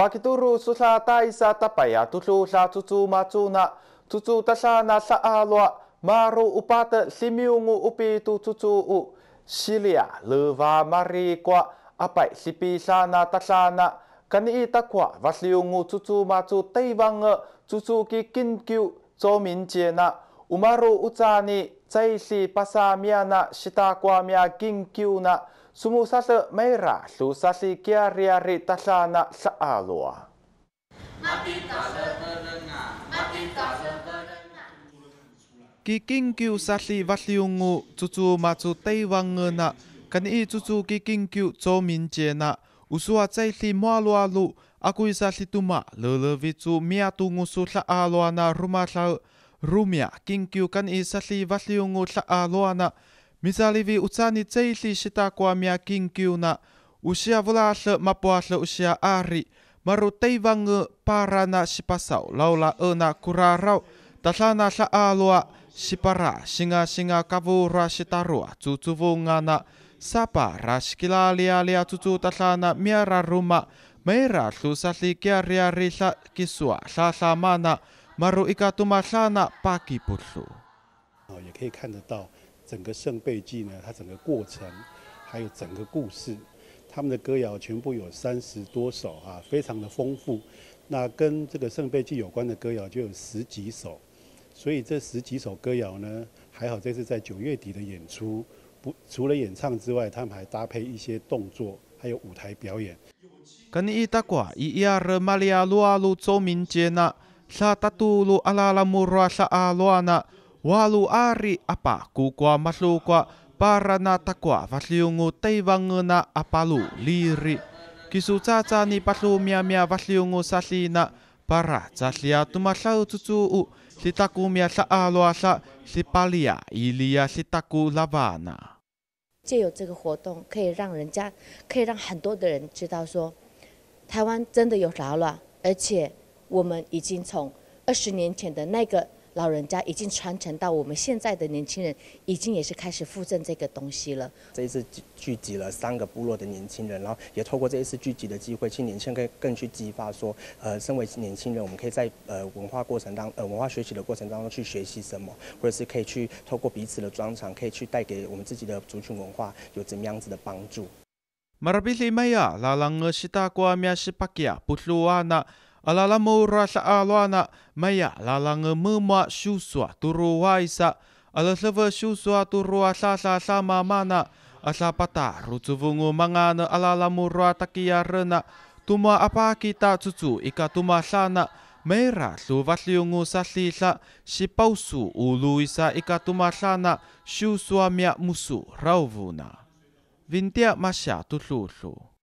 Pakituru susata isa tapaya tutu sa tutu matsuna tutu tasana sa alwa maru upata simiungu upitu tutu u silia luva marikwa apai sipisana tasana kanita kwa vasliungu tutu matsu taivanga tutu ki kinkyu zominjena umaru utsani zaisi pasamiana shitakwa mia kinkyu na sumusasa meira susasi kiariari tasana saalua. Kikinkyu sasi vasiungu tutu matsu teiwangena kani tutu kikinkyu zominjena usua zaisi mualualu akuisasi tuma lelevitu miatungu saaluana rumasa rumia kinkyu kani sasi vasiungu saaluana misalivi utsani zeisi shitakwa mia kinkyu na usia volase mapuase usia ari maru teiwange parana sipasau laula ena kurarau tasana saalua sipara singa singa kavura sitarua tutuvungana sapara skilalialia tutu tasana miara ruma meira susasi kiariari sa kisua sasamana maru ikatuma sana pakiputsu. 整个圣杯祭呢，它整个过程，还有整个故事，他们的歌谣全部有30多首啊，非常的丰富。那跟这个圣杯祭有关的歌谣就有10几首，所以这10几首歌谣呢，还好这次在9月底的演出，不除了演唱之外，他们还搭配一些动作，还有舞台表演。跟伊达瓜伊亚热玛利亚路阿路周明杰那沙达杜路阿拉拉穆拉沙阿罗那。 Walu ari apa kukwa masukwa para natakwa vasiungu teiwangena apalu liri. Kisucaca ni pasu mia vasiungu sasina para sasia tumasau tutu sitaku mia saaluasa sipalia ilia sitaku lavana. 借由这个活动，可以让很多的人知道说，台湾真的有老了，而且我们已经从20年前的那个。 老人家已经传承到我们现在的年轻人，已经也是开始附赠这个东西了。这一次聚集了3个部落的年轻人，然后也透过这一次聚集的机会，青年现在更去激发说，身为年轻人，我们可以在文化学习的过程当中去学习什么，或者是可以去透过彼此的专长，可以去带给我们自己的族群文化有怎么样子的帮助。 Alalamu rasa alwana maya lalange mema shuswa turu waisa alasava shuswa turu asasa sama mana asapata rutsuvungu mangane alalamu ruatakia rena tuma apa kita cucu ika tuma sana mera suvasiungu sasisa sipausu uluisa ika tuma sana shuswa mia musu rauvuna vintia masya tususu.